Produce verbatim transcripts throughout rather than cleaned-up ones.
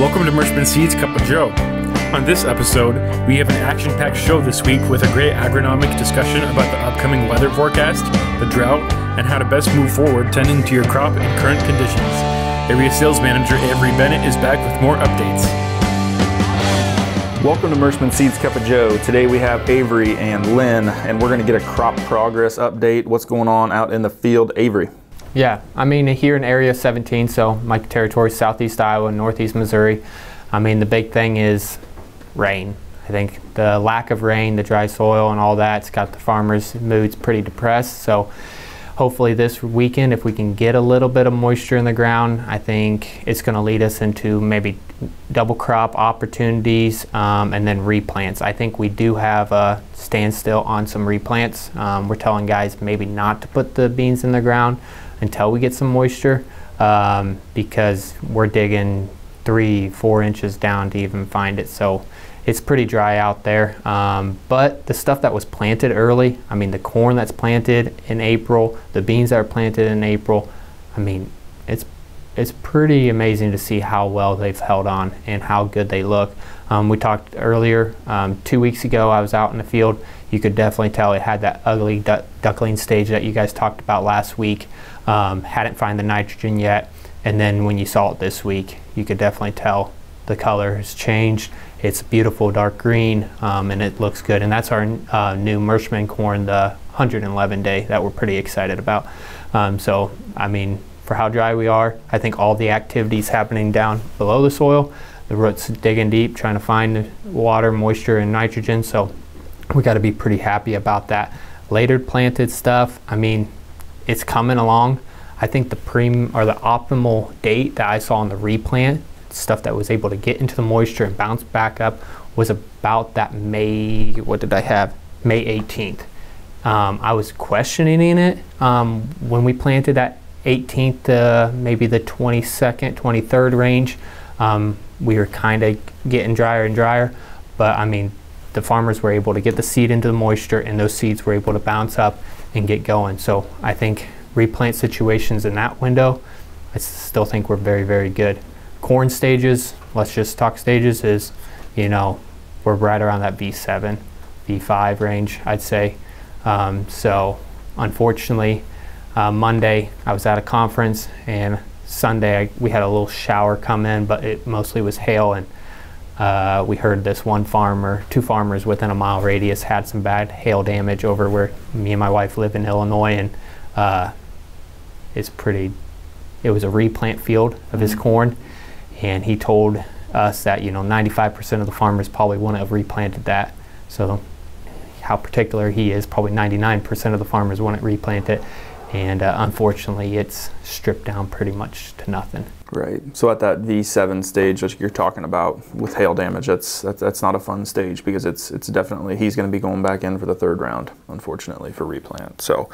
Welcome to Merschman Seeds, Cup of Joe. On this episode, we have an action-packed show this week with a great agronomic discussion about the upcoming weather forecast, the drought, and how to best move forward tending to your crop and current conditions. Area Sales Manager Avery Bennett is back with more updates. Welcome to Merschman Seeds, Cup of Joe. Today we have Avery and Lynn, and we're going to get a crop progress update. What's going on out in the field, Avery? Yeah, I mean, here in Area seventeen, so my territory, Southeast Iowa, Northeast Missouri, I mean, the big thing is rain. I think the lack of rain, the dry soil and all that's got the farmers' moods pretty depressed. So hopefully this weekend, if we can get a little bit of moisture in the ground, I think it's going to lead us into maybe double crop opportunities um, and then replants. I think we do have a standstill on some replants. Um, we're telling guys maybe not to put the beans in the ground until we get some moisture, um, because we're digging three, four inches down to even find it. So it's pretty dry out there. Um, but the stuff that was planted early, I mean, the corn that's planted in April, the beans that are planted in April, I mean, it's it's pretty amazing to see how well they've held on and how good they look. Um, we talked earlier, um, two weeks ago, I was out in the field. You could definitely tell it had that ugly du duckling stage that you guys talked about last week. Um, hadn't found the nitrogen yet, and then when you saw it this week, you could definitely tell the color has changed. It's beautiful dark green, um, and it looks good. And that's our uh, new Merschman corn, the one hundred eleven day that we're pretty excited about. Um, so, I mean, for how dry we are, I think all the activities happening down below the soil, the roots digging deep, trying to find the water, moisture, and nitrogen. So we got to be pretty happy about that. Later planted stuff, I mean, it's coming along. I think the prim or the optimal date that I saw on the replant, stuff that was able to get into the moisture and bounce back up, was about that May, what did I have? May eighteenth. Um, I was questioning it um, when we planted that eighteenth, uh, maybe the twenty-second, twenty-third range. Um, we were kind of getting drier and drier, but I mean, the farmers were able to get the seed into the moisture, and those seeds were able to bounce up and get going. So I think replant situations in that window, I still think we're very, very good. Corn stages, let's just talk stages, is, you know, we're right around that V seven, V five range, I'd say. Um, so unfortunately, uh, Monday I was at a conference, and Sunday I, we had a little shower come in, but it mostly was hail, and Uh, we heard this one farmer, two farmers within a mile radius had some bad hail damage over where me and my wife live in Illinois, and uh, it's pretty, it was a replant field of his corn, and he told us that, you know, ninety-five percent of the farmers probably wouldn't have replanted that. So how particular he is, probably ninety-nine percent of the farmers wouldn't replant it, and uh, unfortunately it's stripped down pretty much to nothing. Right. So at that V seven stage that you're talking about with hail damage, that's that's, that's not a fun stage, because it's it's definitely, he's going to be going back in for the third round, unfortunately, for replant. So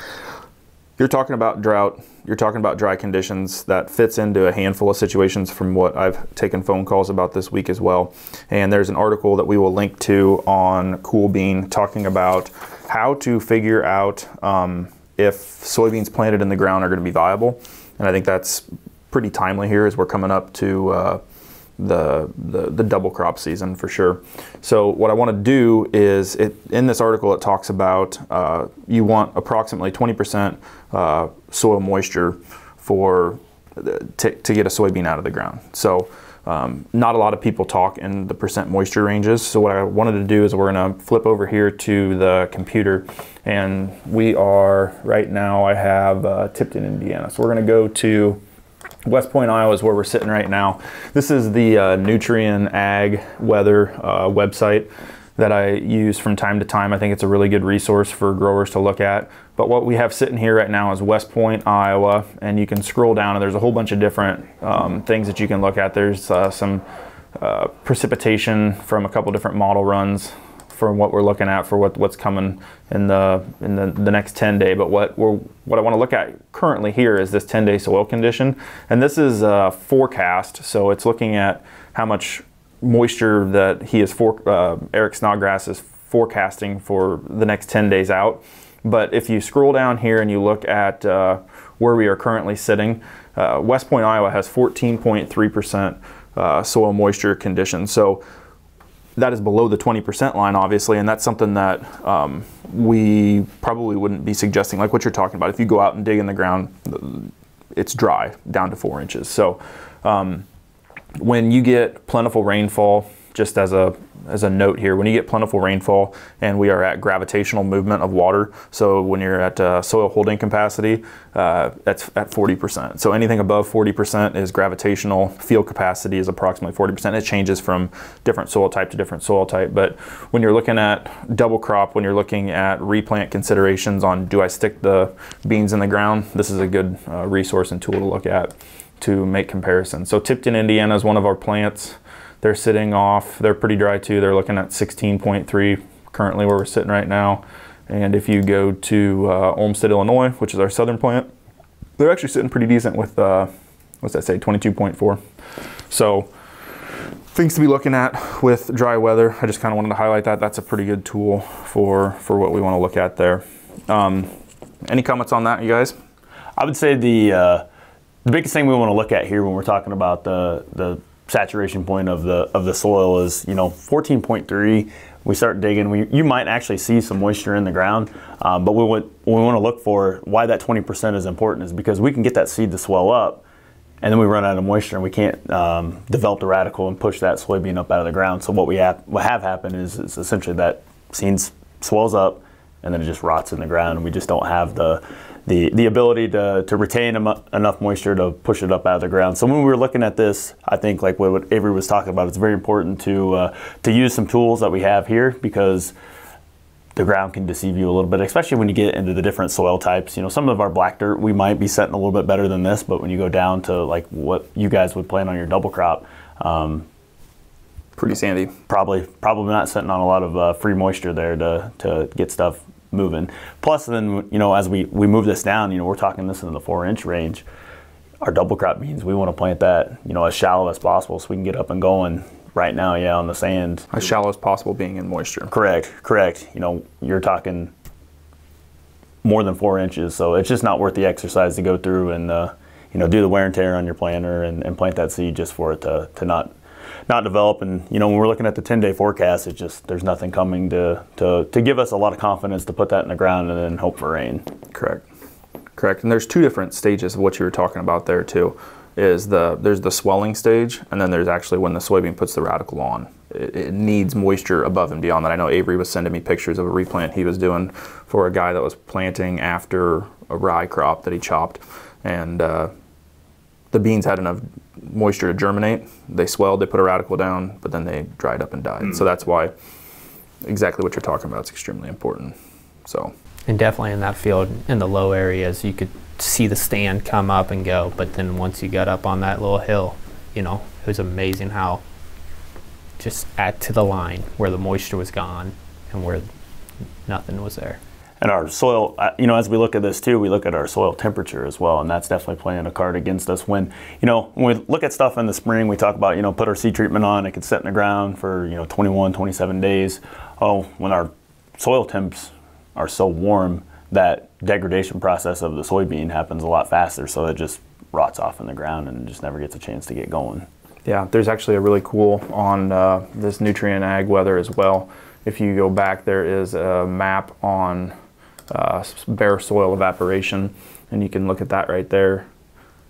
you're talking about drought, you're talking about dry conditions. That fits into a handful of situations from what I've taken phone calls about this week as well. And there's an article that we will link to on Cool Bean talking about how to figure out um, if soybeans planted in the ground are going to be viable. And I think that's pretty timely here as we're coming up to uh, the, the the double crop season for sure. So what I want to do is, it in this article it talks about uh, you want approximately twenty percent uh, soil moisture for the, to, to get a soybean out of the ground. So um, not a lot of people talk in the percent moisture ranges. So what I wanted to do is we're going to flip over here to the computer, and we are right now, I have uh, Tipton, Indiana. So we're going to go to West Point, Iowa is where we're sitting right now. This is the uh, Nutrien Ag Weather uh, website that I use from time to time. I think it's a really good resource for growers to look at. But what we have sitting here right now is West Point, Iowa, and you can scroll down and there's a whole bunch of different um, things that you can look at. There's uh, some uh, precipitation from a couple different model runs from what we're looking at for what, what's coming in the in the, the next ten day. But what we're what I want to look at currently here is this ten day soil condition, and this is a forecast. So it's looking at how much moisture that he is for uh, Eric Snodgrass is forecasting for the next ten days out. But if you scroll down here and you look at uh, where we are currently sitting, uh, West Point, Iowa has fourteen point three percent uh, soil moisture conditions. So that is below the twenty percent line, obviously, and that's something that um, we probably wouldn't be suggesting, like what you're talking about. If you go out and dig in the ground, it's dry down to four inches. So um, when you get plentiful rainfall, just as a as a note here, when you get plentiful rainfall and we are at gravitational movement of water, so when you're at uh, soil holding capacity, uh, that's at forty percent. So anything above forty percent is gravitational. Field capacity is approximately forty percent. It changes from different soil type to different soil type. But when you're looking at double crop, when you're looking at replant considerations on do I stick the beans in the ground, this is a good uh, resource and tool to look at to make comparisons. So Tipton, Indiana is one of our plants. They're sitting off, they're pretty dry too. They're looking at sixteen point three currently where we're sitting right now. And if you go to uh, Olmsted, Illinois, which is our southern plant, they're actually sitting pretty decent with, uh, what's that say, twenty-two point four. So things to be looking at with dry weather. I just kind of wanted to highlight that. That's a pretty good tool for, for what we want to look at there. Um, any comments on that, you guys? I would say the, uh, the biggest thing we want to look at here when we're talking about the, the saturation point of the of the soil is, you know, fourteen point three. We start digging, we you might actually see some moisture in the ground, um, but we would we want to look for why that twenty percent is important is because we can get that seed to swell up, and then we run out of moisture and we can't um, develop the radical and push that soybean up out of the ground. So what we have what have happened is, is essentially that seed swells up and then it just rots in the ground, and we just don't have the The, the ability to, to retain enough moisture to push it up out of the ground. So when we were looking at this, I think like what, what Avery was talking about, it's very important to, uh, to use some tools that we have here, because the ground can deceive you a little bit, especially when you get into the different soil types. You know, some of our black dirt, we might be setting a little bit better than this, but when you go down to like what you guys would plan on your double crop, um, pretty sandy. Probably, probably not setting on a lot of uh, free moisture there to, to get stuff moving. Plus then, you know, as we, we move this down, you know, we're talking this into the four inch range. Our double crop means we want to plant that, you know, as shallow as possible so we can get up and going right now, yeah, on the sand. As shallow as possible being in moisture. Correct, correct. You know, you're talking more than four inches, so it's just not worth the exercise to go through and, uh, you know, do the wear and tear on your planter and, and plant that seed just for it to, to not not develop. And you know, when we're looking at the ten day forecast, it's just there's nothing coming to, to to give us a lot of confidence to put that in the ground and then hope for rain. Correct, correct. And there's two different stages of what you were talking about there too. Is the there's the swelling stage, and then there's actually when the soybean puts the radical on. It, it needs moisture above and beyond that. I know Avery was sending me pictures of a replant he was doing for a guy that was planting after a rye crop that he chopped, and uh, the beans had enough moisture to germinate. They swelled, they put a radical down, but then they dried up and died. Mm. So that's why exactly what you're talking about is extremely important. So, and definitely in that field, in the low areas, you could see the stand come up and go, but then once you got up on that little hill, you know, it was amazing how just add to the line where the moisture was gone and where nothing was there. And our soil, you know, as we look at this too, we look at our soil temperature as well, and that's definitely playing a card against us. When, you know, when we look at stuff in the spring, we talk about, you know, put our seed treatment on, it could sit in the ground for, you know, twenty-one, twenty-seven days. Oh, when our soil temps are so warm, that degradation process of the soybean happens a lot faster, so it just rots off in the ground and just never gets a chance to get going. Yeah, there's actually a really cool on uh, this Nutrien Ag Weather as well. If you go back, there is a map on Uh, bare soil evaporation, and you can look at that right there.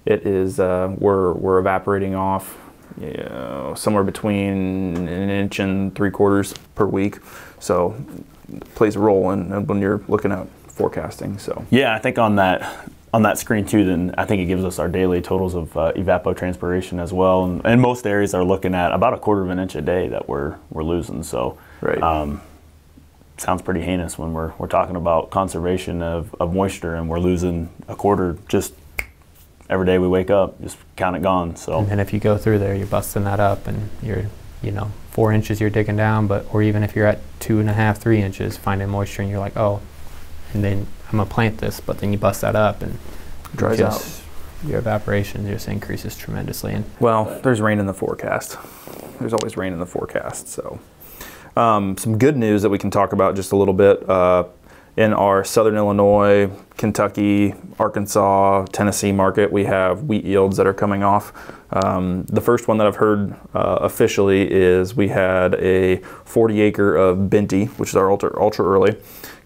It is uh, we're we're evaporating off, you know, somewhere between an inch and three quarters per week, so it plays a role in, in when you're looking at forecasting. So yeah, I think on that on that screen too, then I think it gives us our daily totals of uh, evapotranspiration as well, and, and most areas are looking at about a quarter of an inch a day that we're we're losing. So right. Um, sounds pretty heinous when we're, we're talking about conservation of, of moisture, and we're losing a quarter just every day we wake up, just count it gone. So. And then if you go through there, you're busting that up, and you're, you know, four inches you're digging down, but or even if you're at two and a half, three inches, finding moisture, and you're like, oh, and then I'm gonna plant this, but then you bust that up and it dries just, out. Your evaporation just increases tremendously. And well, there's rain in the forecast. There's always rain in the forecast, so. Um, some good news that we can talk about just a little bit. Uh, in our southern Illinois, Kentucky, Arkansas, Tennessee market, we have wheat yields that are coming off. Um, the first one that I've heard uh, officially is we had a forty acre of Binti, which is our ultra, ultra early,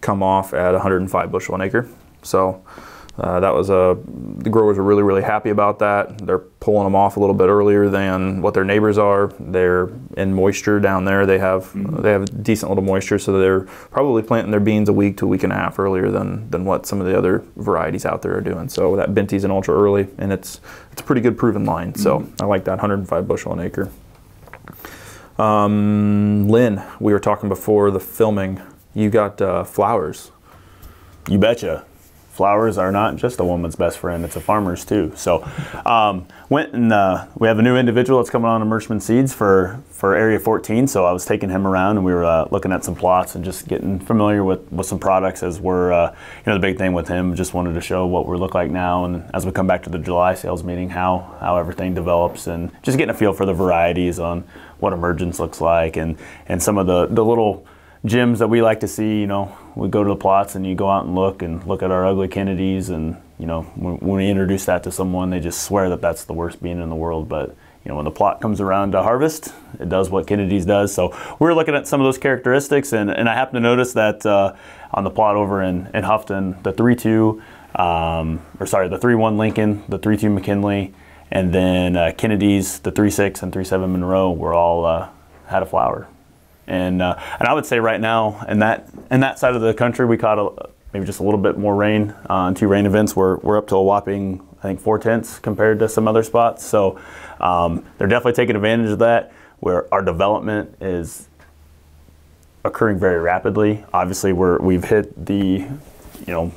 come off at one hundred five bushel an acre. So uh, that was a, the growers are really, really happy about that. They're pulling them off a little bit earlier than what their neighbors are. They're in moisture down there. They have, mm-hmm. they have a decent little moisture, so they're probably planting their beans a week to a week and a half earlier than, than what some of the other varieties out there are doing. So that Binti's an ultra early, and it's, it's a pretty good proven line. Mm-hmm. So I like that one hundred five bushel an acre. Um, Lynn, we were talking before the filming, you got uh, flowers. You betcha. Flowers are not just a woman's best friend, it's a farmer's too. So um, went and uh, we have a new individual that's coming on to Merschman Seeds for, for Area fourteen. So I was taking him around and we were uh, looking at some plots and just getting familiar with, with some products as we're, uh, you know, the big thing with him, just wanted to show what we look like now. And as we come back to the July sales meeting, how, how everything develops and just getting a feel for the varieties on what emergence looks like and, and some of the, the little gems that we like to see. You know, we go to the plots and you go out and look and look at our ugly Kennedys, and you know, when, when we introduce that to someone, they just swear that that's the worst bean in the world. But you know, when the plot comes around to harvest, it does what Kennedy's does. So we're looking at some of those characteristics, and, and I happen to notice that uh, on the plot over in, in Houghton, the three two, um, or sorry, the three one Lincoln, the three two McKinley, and then uh, Kennedy's, the three six and three seven Monroe, were all uh, had a flower. And, uh, and I would say right now, in that, in that side of the country, we caught a, maybe just a little bit more rain on uh, two rain events. We're, we're up to a whopping, I think, four tenths compared to some other spots. So um, they're definitely taking advantage of that, where our development is occurring very rapidly. Obviously, we're, we've hit the, you know,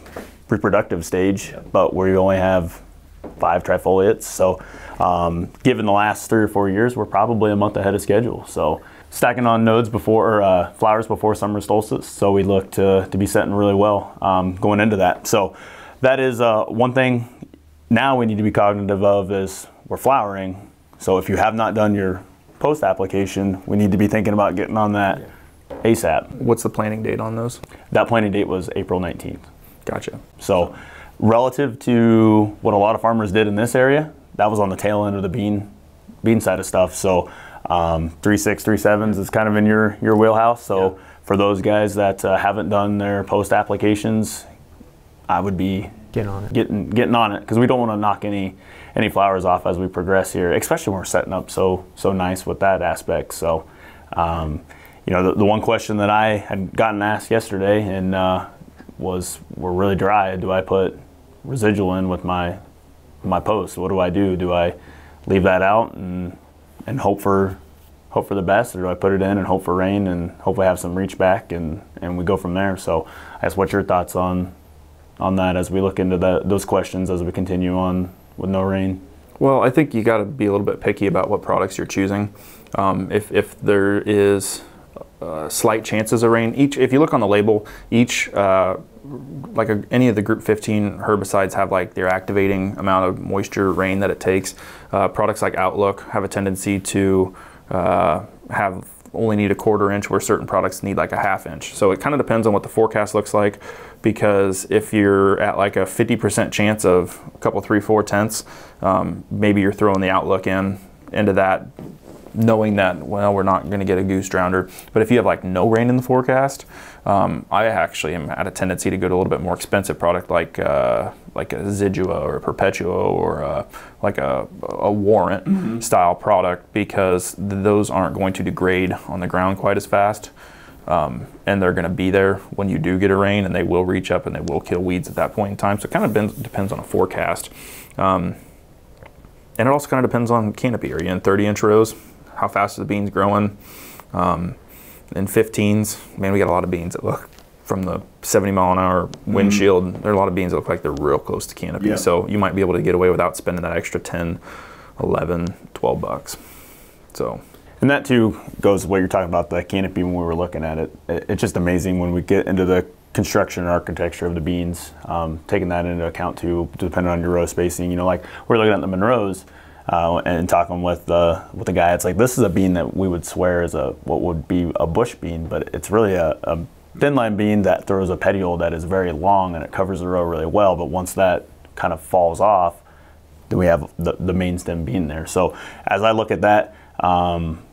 reproductive stage, but we only have five trifoliates. So um, given the last three or four years, we're probably a month ahead of schedule. So stacking on nodes before, uh, flowers before summer solstice, so we look to, to be setting really well um, going into that. So that is uh, one thing now we need to be cognitive of is we're flowering. So if you have not done your post application, we need to be thinking about getting on that ASAP. What's the planting date on those? That planting date was April nineteenth. Gotcha. So relative to what a lot of farmers did in this area, that was on the tail end of the bean, bean side of stuff. So Um, three six, three sevens is kind of in your, your wheelhouse. So yeah, for those guys that uh, haven't done their post applications, I would be getting on it, getting, getting on it, because we don't want to knock any any flowers off as we progress here, especially when we're setting up so so nice with that aspect. So, um, you know, the, the one question that I had gotten asked yesterday and uh, was, we're really dry. Do I put residual in with my my post? What do I do? Do I leave that out and and hope for hope for the best, or do I put it in and hope for rain and hopefully have some reach back and, and we go from there? So I guess what's your thoughts on on that as we look into the, those questions as we continue on with no rain? Well, I think you got to be a little bit picky about what products you're choosing. Um, if, if there is uh, slight chances of rain, each, if you look on the label, each uh, like a, any of the group fifteen herbicides have like their activating amount of moisture rain that it takes. Uh, products like Outlook have a tendency to uh, have only need a quarter inch, where certain products need like a half inch. So it kind of depends on what the forecast looks like, because if you're at like a fifty percent chance of a couple three, four tenths, um, maybe you're throwing the Outlook in into that, knowing that, well, we're not going to get a goose drounder. But if you have like no rain in the forecast, um, I actually am at a tendency to go to a little bit more expensive product like uh, like a Zidua or a Perpetuo or a, like a, a Warrant mm-hmm. style product, because th those aren't going to degrade on the ground quite as fast. Um, and they're going to be there when you do get a rain, and they will reach up and they will kill weeds at that point in time. So it kind of depends on a forecast. Um, and it also kind of depends on canopy. Are you in thirty inch rows? How fast are the beans growing? Um, in fifteens, man, we got a lot of beans that look from the seventy mile an hour windshield. Mm-hmm. There are a lot of beans that look like they're real close to canopy. Yeah. So you might be able to get away without spending that extra ten, eleven, twelve bucks. So, and that too goes what you're talking about, the canopy, when we were looking at it. It's just amazing when we get into the construction and architecture of the beans, um, taking that into account too, depending on your row spacing. You know, like we're looking at the Monroes, Uh, and talking with uh, with the guy, it's like, this is a bean that we would swear is a what would be a bush bean, but it's really a, a Thin line being that throws a petiole that is very long and it covers the row really well, but once that kind of falls off, then we have the, the main stem being there. So as I look at that, um,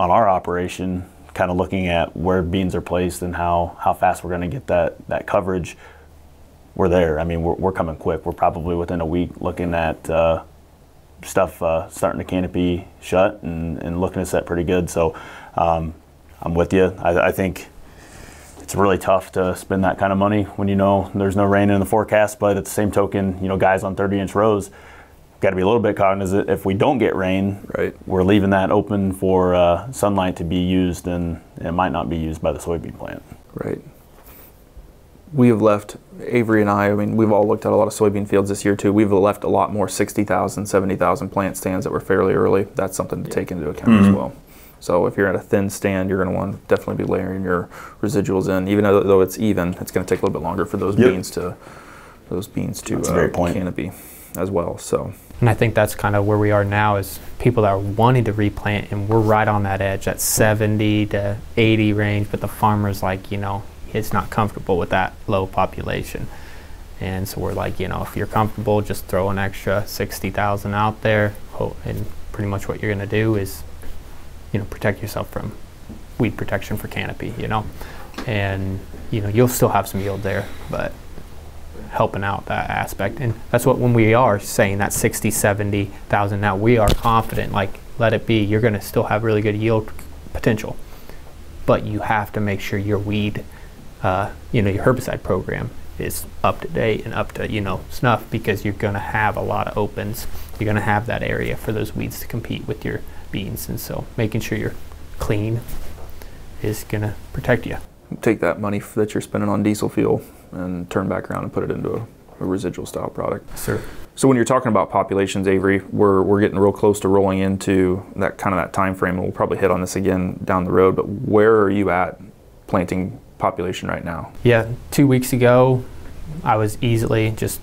on our operation, kind of looking at where beans are placed and how, how fast we're gonna get that, that coverage, we're there. I mean, we're, we're coming quick. We're probably within a week looking at uh, stuff uh, starting to canopy shut and, and looking to set pretty good. So um, I'm with you. I, I think it's really tough to spend that kind of money when you know there's no rain in the forecast, but at the same token, you know, guys on thirty inch rows, got to be a little bit cognizant if we don't get rain, right, we're leaving that open for uh, sunlight to be used, and it might not be used by the soybean plant. Right. We have left, Avery and I, I mean, we've all looked at a lot of soybean fields this year too. We've left a lot more sixty thousand, seventy thousand plant stands that were fairly early. That's something to take into account mm-hmm. as well. So if you're at a thin stand, you're going to want to definitely be layering your residuals in. Even though it's even, it's going to take a little bit longer for those yep. beans to those beans to uh, canopy as well. So. And I think that's kind of where we are now, is people that are wanting to replant, and we're right on that edge, that seventy to eighty range, but the farmer's like, you know, it's not comfortable with that low population. And so we're like, you know, if you're comfortable, just throw an extra sixty thousand out there, and pretty much what you're going to do is, you know, protect yourself from weed protection for canopy, you know. And, you know, you'll still have some yield there, but helping out that aspect. And that's what, when we are saying that sixty, seventy thousand now, we are confident, like, let it be. You're going to still have really good yield potential, but you have to make sure your weed, uh, you know, your herbicide program is up to date and up to, you know, snuff, because you're going to have a lot of opens. You're going to have that area for those weeds to compete with your beans. And so making sure you're clean is going to protect you. Take that money that you're spending on diesel fuel and turn back around and put it into a, a residual style product. Sure. So when you're talking about populations, Avery, we're, we're getting real close to rolling into that kind of that time frame, and we'll probably hit on this again down the road, but where are you at planting population right now? Yeah, two weeks ago, I was easily just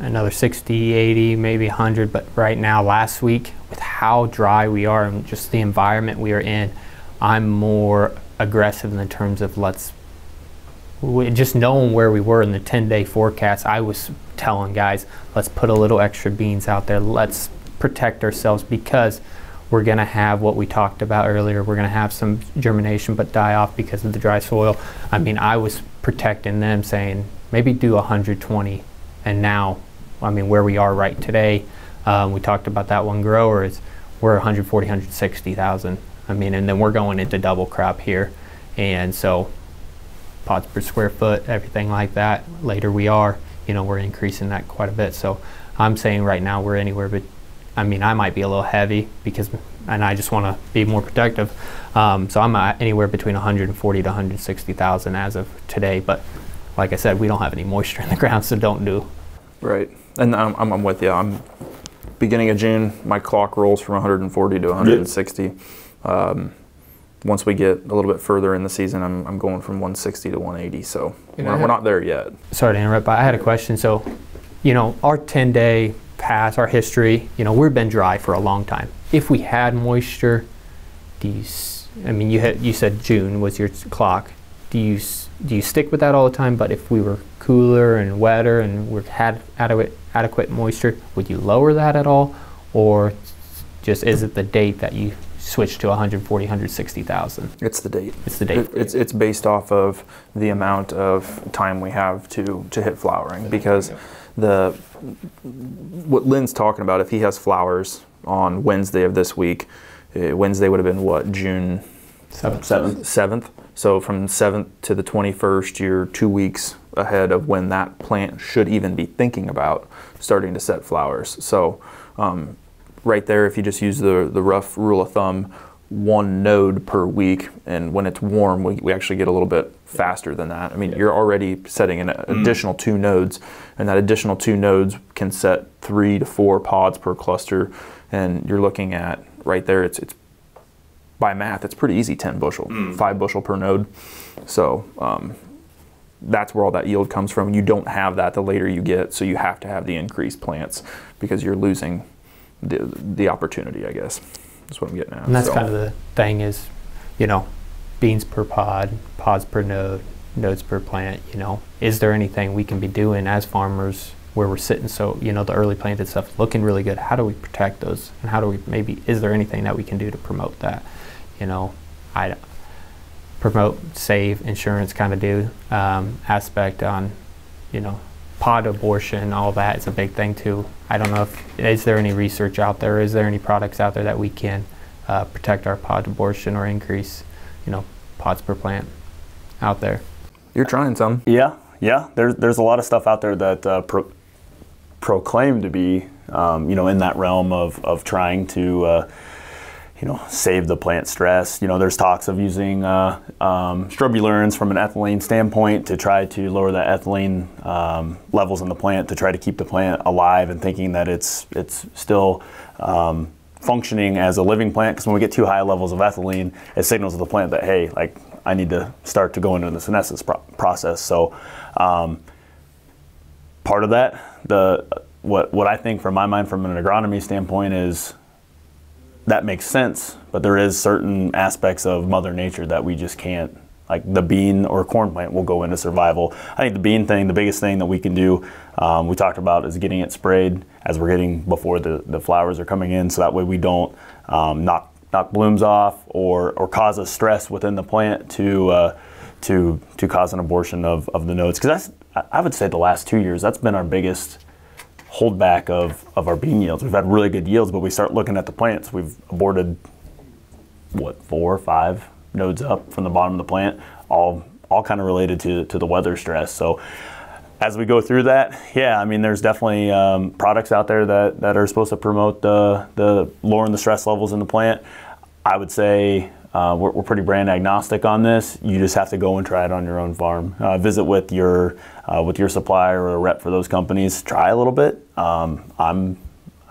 another sixty, eighty, maybe a hundred, but right now, last week, with how dry we are and just the environment we are in, I'm more aggressive in the terms of let's, we, just knowing where we were in the ten day forecast, I was telling guys, let's put a little extra beans out there. Let's protect ourselves, because we're going to have what we talked about earlier. We're going to have some germination but die off because of the dry soil. I mean, I was protecting them, saying maybe do one hundred twenty. And now, I mean, where we are right today, um, we talked about that one grower, is we're one forty, one sixty thousand. I mean, and then we're going into double crop here. And so pods per square foot, everything like that. Later we are, you know, we're increasing that quite a bit. So I'm saying right now we're anywhere, but I mean, I might be a little heavy because, and I just want to be more productive. Um, so I'm uh, anywhere between one forty to one sixty thousand as of today. But like I said, we don't have any moisture in the ground, so don't do. Right, and I'm, I'm with you. I'm beginning of June, my clock rolls from one forty to one sixty. Yep. Um, Once we get a little bit further in the season, I'm, I'm going from one sixty to one eighty, so we're, had, we're not there yet. Sorry to interrupt, but I had a question. So, you know, our ten day past, our history, you know, we've been dry for a long time. If we had moisture, do you, I mean, you, had, you said June was your clock. Do you, do you stick with that all the time? But if we were cooler and wetter and we had adequate, adequate moisture, would you lower that at all? Or just is it the date that you switch to one forty, one sixty thousand? It's the date. It's the date. It, it's, it's based off of the amount of time we have to, to hit flowering, because the what Lynn's talking about, if he has flowers on Wednesday of this week, uh, Wednesday would have been what, June? seventh. seventh. seventh. So from seventh to the twenty-first, you're two weeks ahead of when that plant should even be thinking about starting to set flowers. So, um, right there, if you just use the, the rough rule of thumb, one node per week, and when it's warm, we, we actually get a little bit faster than that. I mean, yeah. you're already setting an additional two nodes, and that additional two nodes can set three to four pods per cluster, and you're looking at, right there, it's, it's by math, it's pretty easy, ten bushel, mm. five bushel per node. So um, that's where all that yield comes from. You don't have that the later you get, so you have to have the increased plants because you're losing The, the opportunity, I guess, is what I'm getting at. And that's so. Kind of the thing is, you know, beans per pod, pods per node, nodes per plant, you know. Is there anything we can be doing as farmers where we're sitting, so, you know, the early planted stuff looking really good, how do we protect those? And how do we maybe, is there anything that we can do to promote that? You know, I promote, save, insurance kind of do um, aspect on, you know, pod abortion, all that is a big thing too. I don't know if, is there any research out there? Is there any products out there that we can uh, protect our pod abortion or increase, you know, pods per plant out there? You're trying some. Yeah, yeah. There's, there's a lot of stuff out there that uh, pro proclaim to be, um, you know, in that realm of, of trying to, uh, you know, save the plant stress. You know, there's talks of using uh, um, strobilurins from an ethylene standpoint to try to lower the ethylene um, levels in the plant to try to keep the plant alive and thinking that it's, it's still um, functioning as a living plant. Because when we get too high levels of ethylene, it signals to the plant that, hey, like, I need to start to go into the senescence pro process. So um, part of that, the what, what I think from my mind from an agronomy standpoint is that makes sense, but there is certain aspects of Mother Nature that we just can't, like the bean or corn plant will go into survival. I think the bean thing, the biggest thing that we can do, um, we talked about is getting it sprayed as we're getting before the, the flowers are coming in, so that way we don't um, knock knock blooms off or, or cause a stress within the plant to uh, to to cause an abortion of, of the nodes. Because that's, I would say the last two years, that's been our biggest holdback of, of our bean yields. We've had really good yields, but we start looking at the plants. We've aborted, what, four or five nodes up from the bottom of the plant, all all kind of related to, to the weather stress. So as we go through that, yeah, I mean, there's definitely um, products out there that, that are supposed to promote the, the lowering the stress levels in the plant. I would say uh, we're, we're pretty brand agnostic on this. You just have to go and try it on your own farm. Uh, visit with your uh, with your supplier or a rep for those companies. Try a little bit. Um, I'm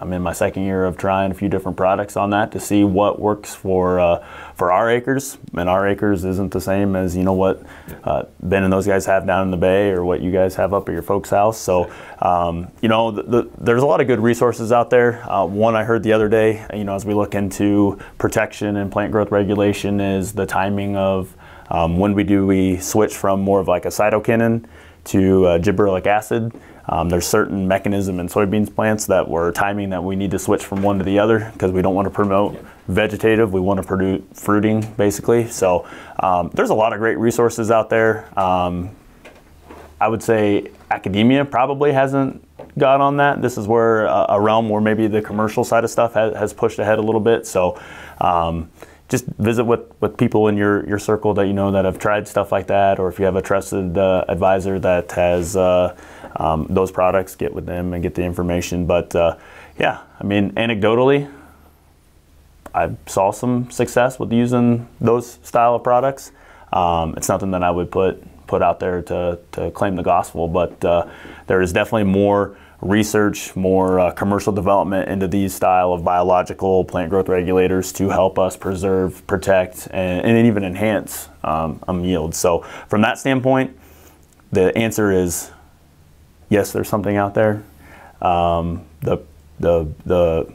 I'm in my second year of trying a few different products on that to see what works for uh, for our acres. And our acres isn't the same as, you know, what uh, Ben and those guys have down in the bay or what you guys have up at your folks' house. So, um, you know, the, the, there's a lot of good resources out there. Uh, one I heard the other day, you know, as we look into protection and plant growth regulation is the timing of um, when we do we switch from more of like a cytokinin to uh, gibberellic acid. Um, there's certain mechanism in soybeans plants that we're timing that we need to switch from one to the other because we don't want to promote yeah. vegetative, we want to produce fruiting basically. So um, there's a lot of great resources out there. Um, I would say academia probably hasn't got on that. This is where uh, a realm where maybe the commercial side of stuff has, has pushed ahead a little bit. So um, just visit with, with people in your, your circle that you know that have tried stuff like that, or if you have a trusted uh, advisor that has uh, Um, those products, get with them and get the information. But uh, yeah, I mean, anecdotally, I saw some success with using those style of products. Um, it's nothing that I would put put out there to, to claim the gospel, but uh, there is definitely more research, more uh, commercial development into these style of biological plant growth regulators to help us preserve, protect, and, and even enhance um, um, yields. So from that standpoint, the answer is yes, there's something out there. Um, the, the, the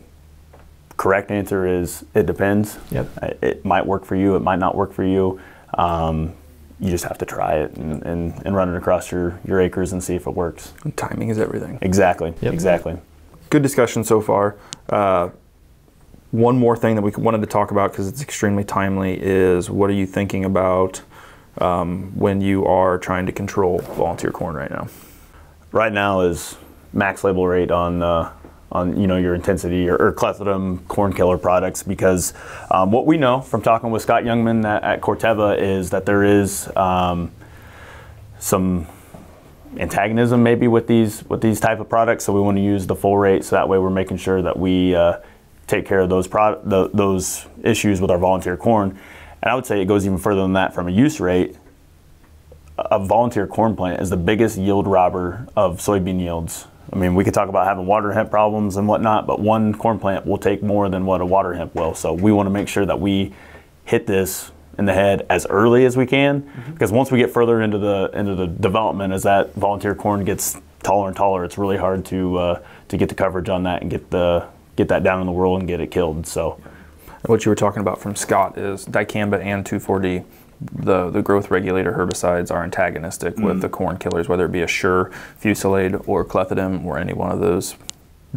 correct answer is it depends. Yep. It might work for you, it might not work for you. Um, you just have to try it and, and, and run it across your, your acres and see if it works. And timing is everything. Exactly, yep. exactly. Good discussion so far. Uh, one more thing that we wanted to talk about because it's extremely timely is what are you thinking about um, when you are trying to control volunteer corn right now? Right now is max label rate on uh, on you know your intensity or, or Clefidim corn killer products, because um, what we know from talking with Scott Youngman at, at Corteva is that there is um, some antagonism maybe with these with these type of products. So we want to use the full rate, so that way we're making sure that we uh, take care of those pro the, those issues with our volunteer corn. And I would say it goes even further than that from a use rate. A volunteer corn plant is the biggest yield robber of soybean yields. I mean, we could talk about having water hemp problems and whatnot, but one corn plant will take more than what a water hemp will. So we want to make sure that we hit this in the head as early as we can, mm-hmm. because once we get further into the into the development, as that volunteer corn gets taller and taller, it's really hard to uh, to get the coverage on that and get the get that down in the world and get it killed. So, what you were talking about from Scott is dicamba and two four D the, the growth regulator herbicides are antagonistic mm. with the corn killers, whether it be a Shure, Fusilade, or Clefidim, or any one of those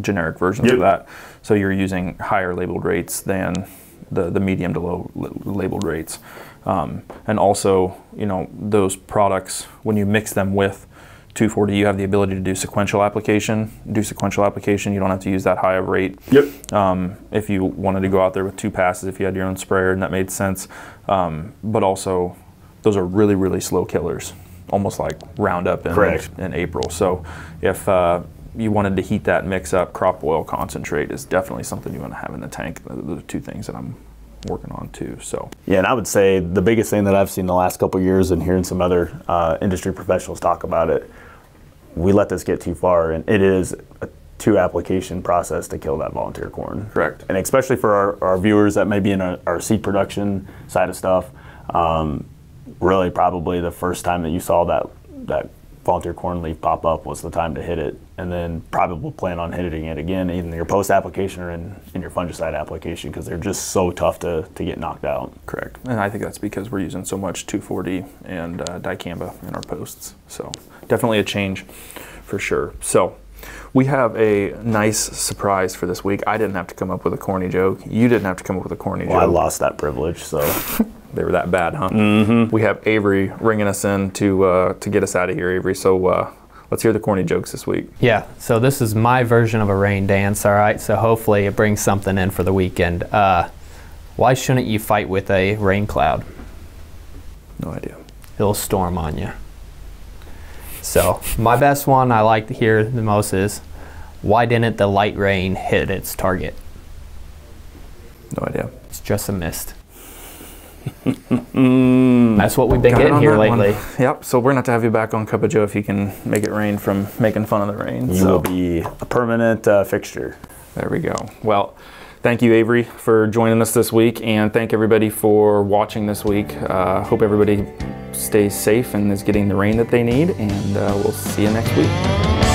generic versions yep. of that. So you're using higher labeled rates than the, the medium to low labeled rates. Um, and also, you know, those products, when you mix them with two forty, you have the ability to do sequential application. Do sequential application, you don't have to use that high of rate. Yep. Um, if you wanted to go out there with two passes, if you had your own sprayer and that made sense. Um, but also, those are really, really slow killers, almost like Roundup in, Correct. in April. So if uh, you wanted to heat that mix up, crop oil concentrate is definitely something you want to have in the tank. Those are two things that I'm working on too. So yeah, and I would say the biggest thing that I've seen the last couple of years, and hearing some other uh, industry professionals talk about it, we let this get too far, and it is a two-application process to kill that volunteer corn. Correct. And especially for our, our viewers that may be in our, our seed production side of stuff, um, really probably the first time that you saw that that volunteer corn leaf pop up was the time to hit it, and then probably plan on hitting it again in your post application or in, in your fungicide application, because they're just so tough to, to get knocked out. Correct. And I think that's because we're using so much two forty and uh, dicamba in our posts. So definitely a change for sure. So we have a nice surprise for this week. I didn't have to come up with a corny joke. You didn't have to come up with a corny well, joke. I lost that privilege, so. They were that bad, huh? Mm-hmm. We have Avery ringing us in to uh, to get us out of here, Avery. So uh, let's hear the corny jokes this week. Yeah, so this is my version of a rain dance, all right? So hopefully it brings something in for the weekend. Uh, why shouldn't you fight with a rain cloud? No idea. It'll storm on you. So my best one I like to hear the most is, why didn't the light rain hit its target? No idea. It's just a mist. That's what we've been Got getting here lately. One. Yep, so we're going to have to have you back on Cup of Joe if you can make it rain from making fun of the rain. You so. will be a permanent uh, fixture. There we go. Well, thank you, Avery, for joining us this week, and thank everybody for watching this week. Uh, hope everybody stays safe and is getting the rain that they need, and uh, we'll see you next week.